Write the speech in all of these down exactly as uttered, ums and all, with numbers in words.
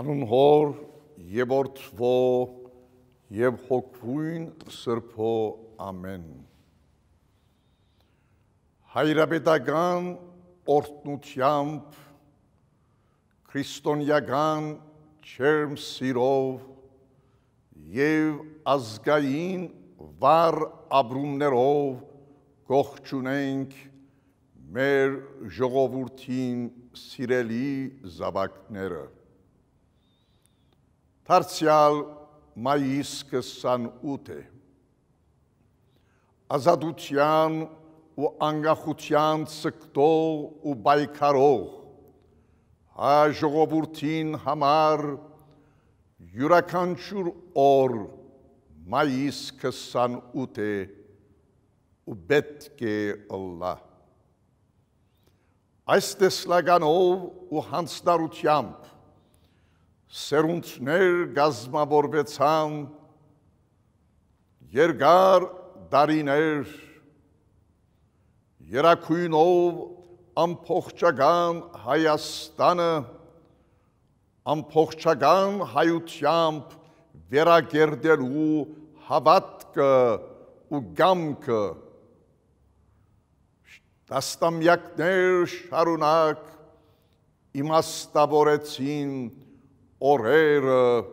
Anunhor yebortvo yev hokvuin sırpo amen. Hayrabetagan ortnutyamp kristonyagan çerm sirov yev azgayin var abrumnerov gohçunenk mer jogavurtin sireli zabaknere. Tartsial mayıskısan ute. Azadutyan u angahutyan sıktol u baykarov. Ha jogavurtin hamar yurakançur or mayıskısan ute. Ubetke Allah. Aysteslaganov u hansdarutyamp serundner gazmaborvetsan yergar dariner yerakuynov ampoghchagan hayastana ampoghchagan hayutyamp veragerdelu havatka u gamka Dastamyakner sharunak imastaboretsin orere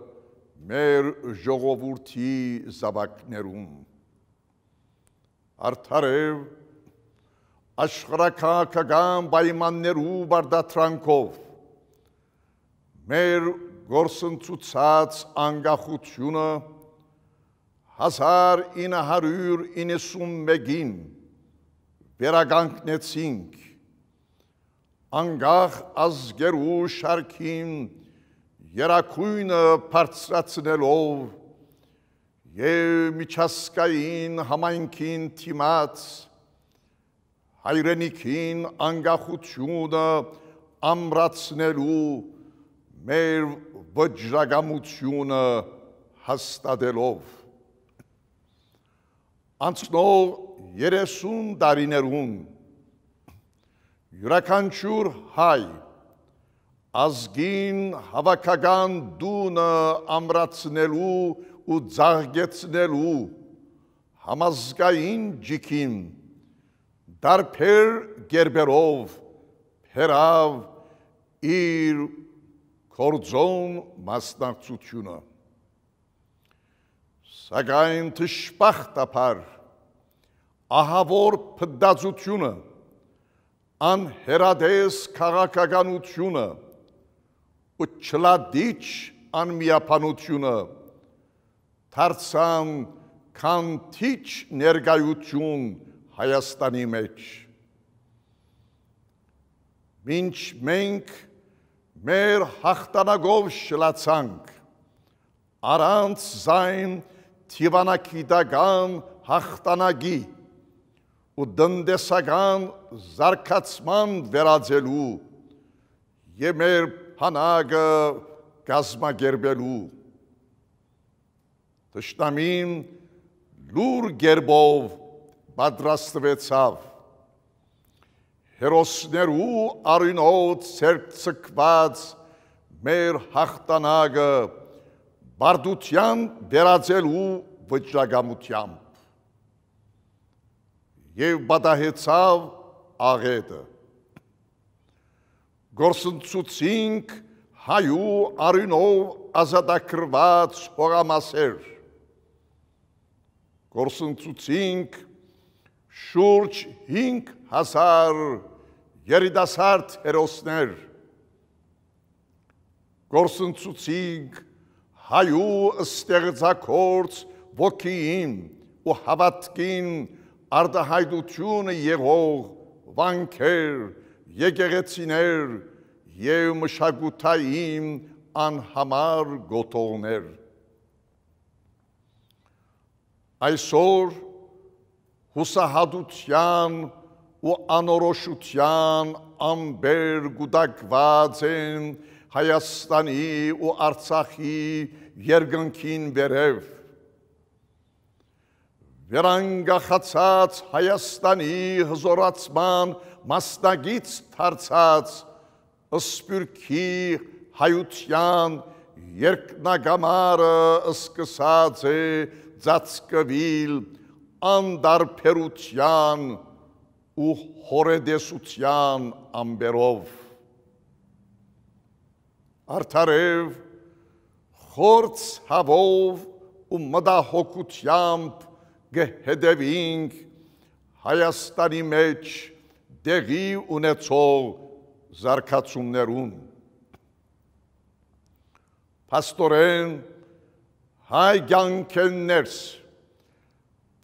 mer jogavurti zabaknerum. Artarev ashgharakakagan baymanneru bardatrankov mer gorsntsutsats angakhutyuna hazar inaharur inesummegin Veragangnetsink, angah azgeru şarkin, yerakuyna partsratsnelov, yev miçaskayin hamankin timat, hayrenikin angahutyuna amratsnelu, merv vajragamutyuna hastadelov. Antsnov yeresun darinerun, yurakançur hay, azgin havakagan duna amratsnelu u zahgetsnelu, hamazgayin cikin, darper gerberov, perav, ir, kordzon masnakçutyuna. Sagayn tışpah tapar, ahavor pıddazutyuna, an herades karakaganutjuna, u çladiç an miyapanutyuna, tartsan kantiç nergayutyun Hayastani meç. Minç menk mer haxtanagov şlatsank, arants zayn tivanakidagan haxtanagi, u dndesagan zarkatsman veradzelu, yemer panaga gazmagerbelu. Tshnamin lur gerbov badrastvetsav, herosneru arunov sertsqvats mer haxtanaga bardutyan veradzelu vjragamutyam. Եվ բադահեցավ աղետը, գործընծուցինք հայու արյունով ազատագրված հողամասեր, գործընծուցինք շուրջ հինգ հազար երիտասարդ հերոսներ, գործընծուցինք հայու ստեղծագործ ոգին ու հավատքին Արդահայդությունը եղող վանքեր, եկեղեցիներ և մշակութային անհամար գոտողներ. Այսօր հուսահատության ու անորոշության ամբեր գուտակված են Հայաստանի ու Արցախի երկնքին վերև. Վերանգախացած Հայաստանի հզորացման մասնագից դարձած Սփյուռքի հայության Երկնա գամարը սկսած է ծածկվել անդարբերության ու հորեդեսության ամբերով, արդարև խորց հավով ու մտահոգությամբ կհետևինք Հայաստանի մեջ տեղի ունեցող զարգացումներուն։ Պաստորեն հայ կյանքներս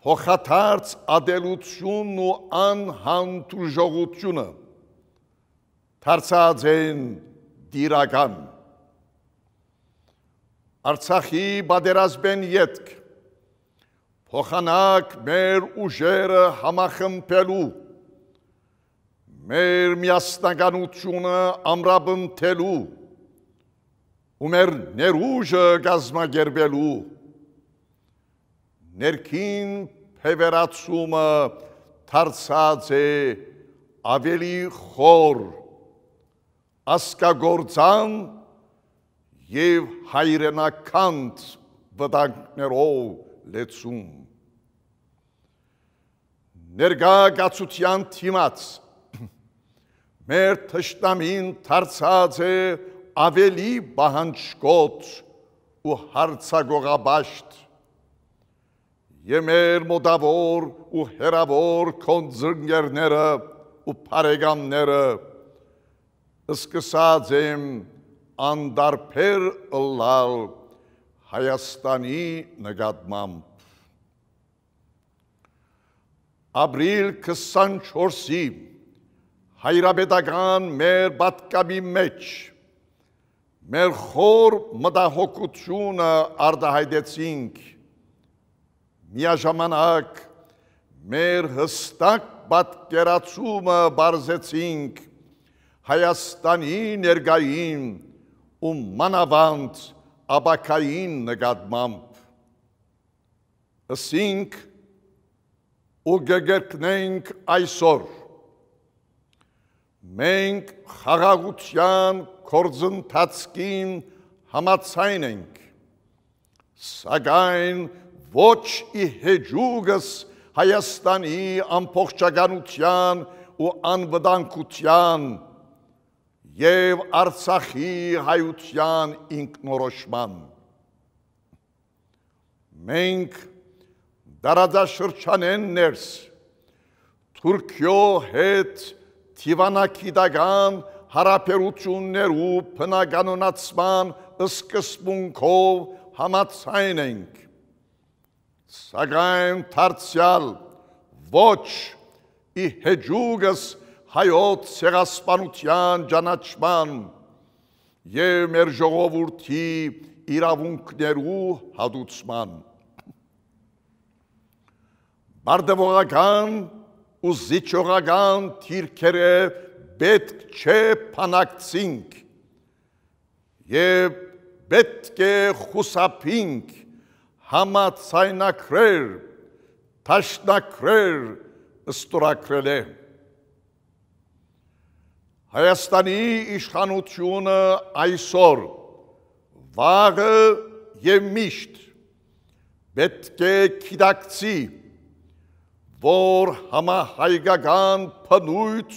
փոխադարձ ադելությունն ու անհանդուրժողությունը դարձած են դիրական։ Արցախի պատերազմն ետք փոխանակ մեր ուժերը համախմբելու, մեր միասնականությունը ամրապնդելու ու մեր ներուժը կազմակերպելու, ներքին փևերացումը դարձած է ավելի խոր, ազգագործան և հայրենականդ վտանգներով լեցուն։ Ներկա կացության թիմած մեր թշնամին դարձած է ավելի բանջկոտ ու հարցակողաբաշտ, և մեր մոտավոր ու հերավոր քոնձընկերները ու բարեկամները սկսած են անդարբեր ըլլալ Հայաստանի նկատմամբ։ Ապրիլ քսանչորսի հայրապետական մեր պատգամի մեջ մեր խոր մտահոգությունը արտահայտեցինք, միաժամանակ մեր հստակ պատկերացումը բարձեցինք Հայաստանի ներկային ու մանավանդ ապագային նկատմամբ։ Ասինք ու կգրկնենք այսօր, մենք խաղաղության գործընթացին համաձայն ենք, սակայն ոչ ի հեճուկս Հայաստանի ամբողջականության ու անվտանգության և Արցախի հայության ինքնորոշման։ Մենք դարաշրջաններս Թուրքիո հետ թիվանագիտական հարաբերություններու բնականացման սկզբունքով համաձայն ենք, սակայն դարձյալ ոչ ի հեճուկս հայոց ցեղասպանության ճանաչման և մեր ժողովրդի իրավունքներու հատուցման։ Բարդավողական ու զիջողական դիրքերը պետք չէ փանակցինք և պետք է խուսափինք համաձայնագրեր, դաշնակրեր ստորագրել է։ Հայաստանի իշխանությունը այսօր, վաղը և միշտ պետք է գիտակցի, որ համահայկական բնույթ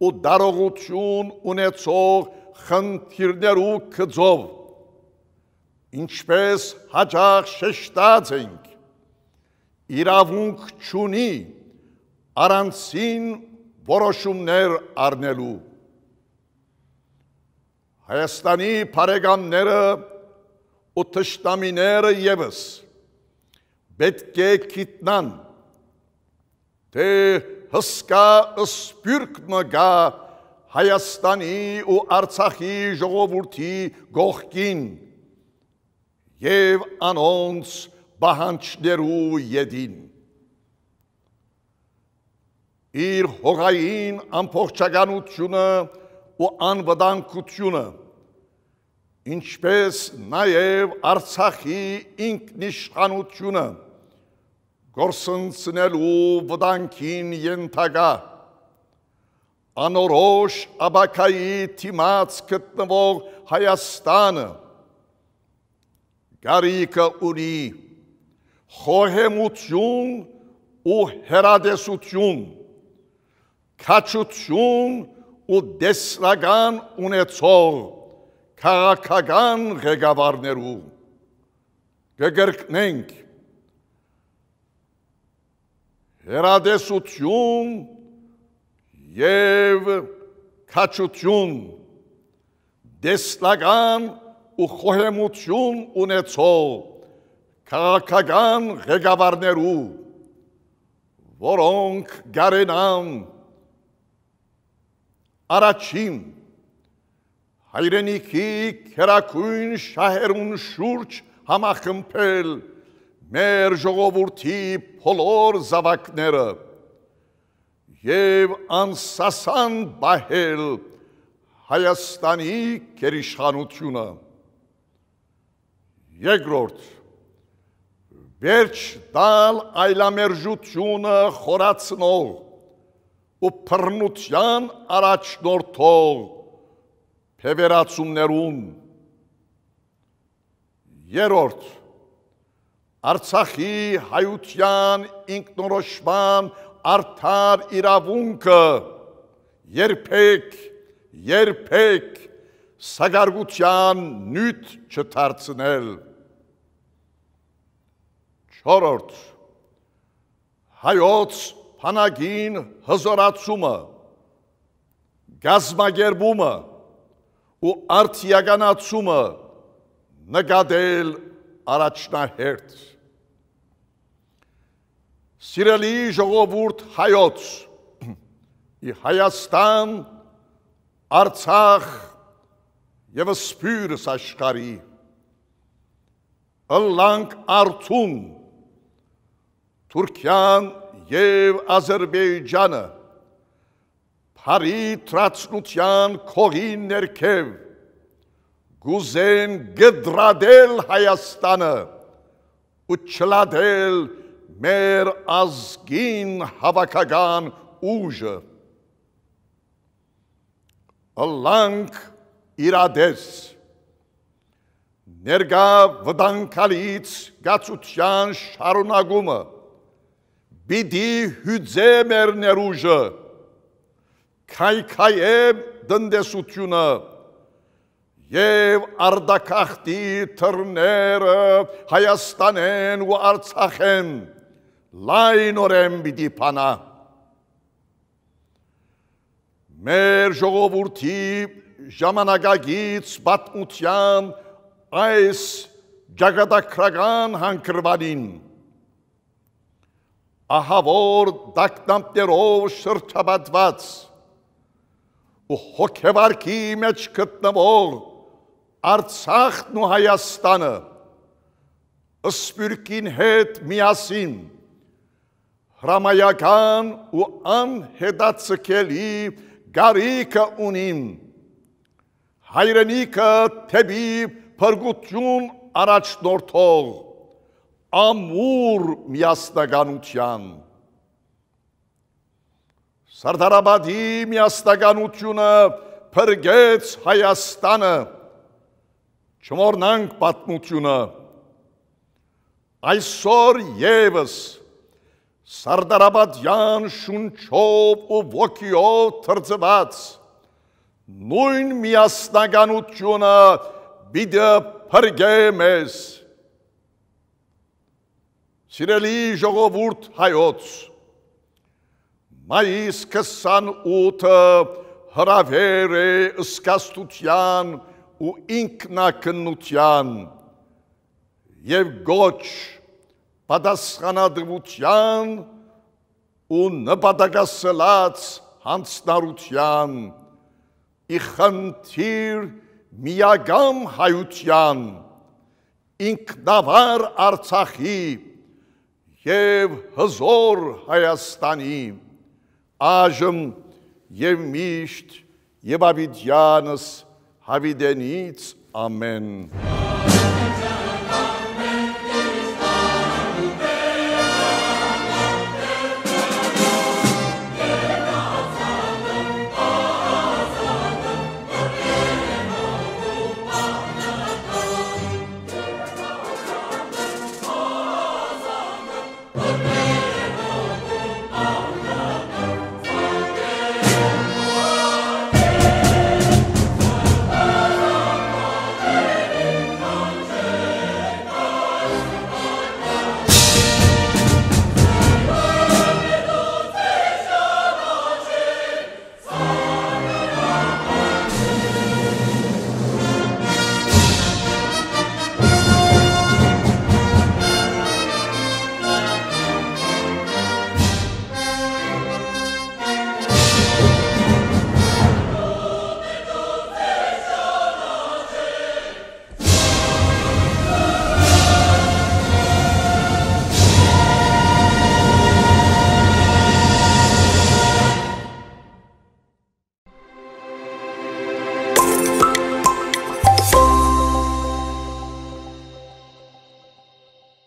ու դարողություն ունեցող խնդիրներու գծով, ինչպես հաճախ շեշտած ենք, իրավունք չունի առանցին որոշումներ առնելու։ Հայաստանի բարեկամները ու թշնամիները ևս պետք է գիտնան, թե հսկա սփյուռքն կա Հայաստանի ու Արցախի ժողովրդի կողքին և անոնց պահանջներու ետին։ Իր հողային ամբողջականությունը ու անվտանգությունը, ինչպես նաև Արցախի ինքնիշխանությունը գործընթացնելու վտանգին ենթակա, անորոշ ապագայի դիմաց գտնվող Հայաստանը Garica uni, hohemutyun u heradesutyun, kaçutyun u deslagan unetsol, karakagan regavarneru. Gegerknenk, heradesutyun yev kaçutyun, deslagan u hohemutyun unetsol, karakagan regavarneru. Voronk garenan araçin, hayreniki kerakun şaherun şurç hamakhmpel, merjoğovurti polor zavaknera, yev ansasan bahel, hayastani kerişhanutyuna. Yegrort, verç dal ayla merjutyuna horatsnol, u pırnutyan araçnortol, peveratsunnerun. Yerort, Artsakhi hayutyan inknoroshman artar iravunka, yerpek, yerpek, sagargutyan nüt çetartsnel. Çorort, hayots panagin hızoratsuma, gazmagerbuma, u artyaganatsuma, negadel araçnahert. Sireli joğovurt hayots, i hayastan, Artsakh, yev spür saşkari, ıllank artun, Türkiyan yev Azerbaycan'a, Pari tratsnutyan kohin nerkev, Guzen gıdradel hayastan'a, Uçladel mer azgin havakagan uja. Allank irades, nerga vdankalic gatsutyan şarunaguma, Bidi hüdzemer neruja, kaykayeb dındesutyuna, yev ardakahti tırnera hayastanen ve artsahen, laynorem bidi pana. Mer joğovurti jamanagagits batmutyan ais jagadakragan hankırvanin. Ahavor daknamterov şırçabatvats, u hokevarki meçkıtnavol Artsakh nu hayastanı, ıspürkin het miyasin, hramayagan u an hedatsıkeli garika unin, hayrenika tebi pırgutyun araçnortol, Amur miyastaganutyan. Sardarabadi miyastaganutjuna pırgets hayastana, çmornank batmutjuna. Aysor yevs, Sardarabadyan şunçov u vokiov tırdzvats, nuyn miyastaganutjuna bide pırgemes. Sireli joğovurt hayots, mayıs kıssan uta hravere ıskastutyan u inknakınnutyan, yev goç padaskhanadvutyan u nbadagasılats hantsnarutyan, ixıntir miyagam hayutyan, inknavar Artsakhi yev hızor hayastani, ajım yevmişt, yevavidyanız havidenic, amen.